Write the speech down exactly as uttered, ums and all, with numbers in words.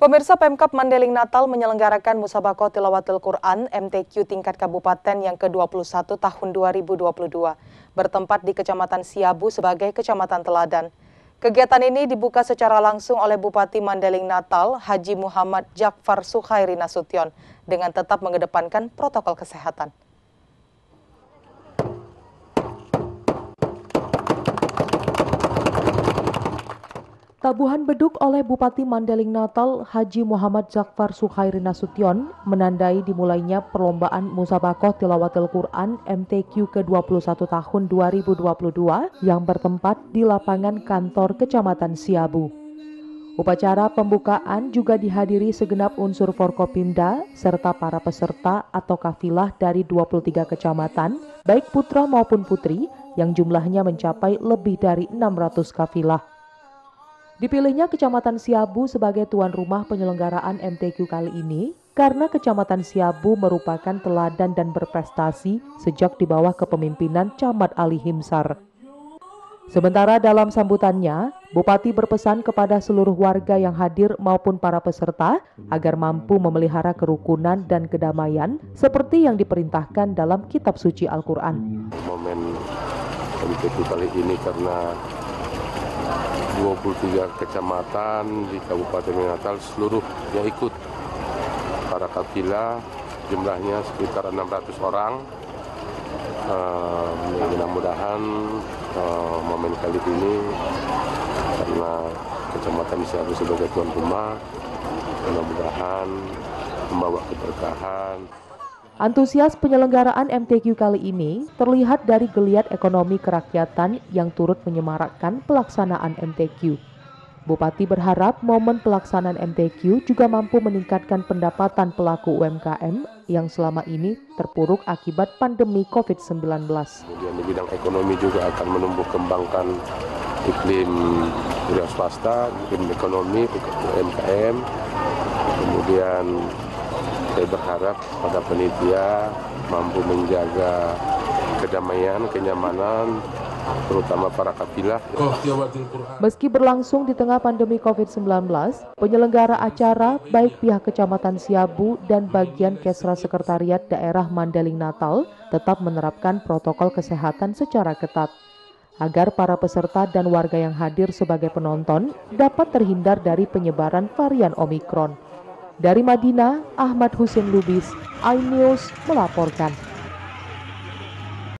Pemirsa, Pemkab Mandailing Natal menyelenggarakan Musabakah Tilawatil Qur'an M T Q tingkat kabupaten yang ke dua puluh satu tahun dua ribu dua puluh dua, bertempat di Kecamatan Siabu sebagai Kecamatan Teladan. Kegiatan ini dibuka secara langsung oleh Bupati Mandailing Natal, Haji Muhammad Jakfar Sukhairi Nasution, dengan tetap mengedepankan protokol kesehatan. Tabuhan beduk oleh Bupati Mandailing Natal Haji Muhammad Zakfar Sukhairi Nasution menandai dimulainya perlombaan Musabakah Tilawatil Qur'an M T Q ke dua puluh satu tahun dua ribu dua puluh dua yang bertempat di lapangan kantor Kecamatan Siabu. Upacara pembukaan juga dihadiri segenap unsur Forkopimda serta para peserta atau kafilah dari dua puluh tiga kecamatan, baik putra maupun putri, yang jumlahnya mencapai lebih dari enam ratus kafilah. Dipilihnya Kecamatan Siabu sebagai tuan rumah penyelenggaraan M T Q kali ini karena Kecamatan Siabu merupakan teladan dan berprestasi sejak di bawah kepemimpinan Camat Ali Himsar. Sementara dalam sambutannya, Bupati berpesan kepada seluruh warga yang hadir maupun para peserta agar mampu memelihara kerukunan dan kedamaian seperti yang diperintahkan dalam kitab suci Al-Qur'an. Momen M T Q kali ini karena dua puluh tiga kecamatan di Kabupaten Natal seluruhnya ikut. Para kafilah jumlahnya sekitar enam ratus orang. Uh, Mudah-mudahan uh, momen kali ini karena Kecamatan Siabu sebagai tuan rumah, mudah-mudahan membawa keberkahan. Antusias penyelenggaraan M T Q kali ini terlihat dari geliat ekonomi kerakyatan yang turut menyemarakkan pelaksanaan M T Q. Bupati berharap momen pelaksanaan M T Q juga mampu meningkatkan pendapatan pelaku U M K M yang selama ini terpuruk akibat pandemi covid sembilan belas. Kemudian di bidang ekonomi juga akan menumbuh kembangkan iklim wira swasta, iklim ekonomi, U M K M, kemudian saya berharap pada penitia mampu menjaga kedamaian, kenyamanan, terutama para kafilah. Meski berlangsung di tengah pandemi covid sembilan belas, penyelenggara acara baik pihak Kecamatan Siabu dan bagian Kesra Sekretariat Daerah Mandailing Natal tetap menerapkan protokol kesehatan secara ketat agar para peserta dan warga yang hadir sebagai penonton dapat terhindar dari penyebaran varian Omikron. Dari Madina, Ahmad Husin Lubis, iNews melaporkan.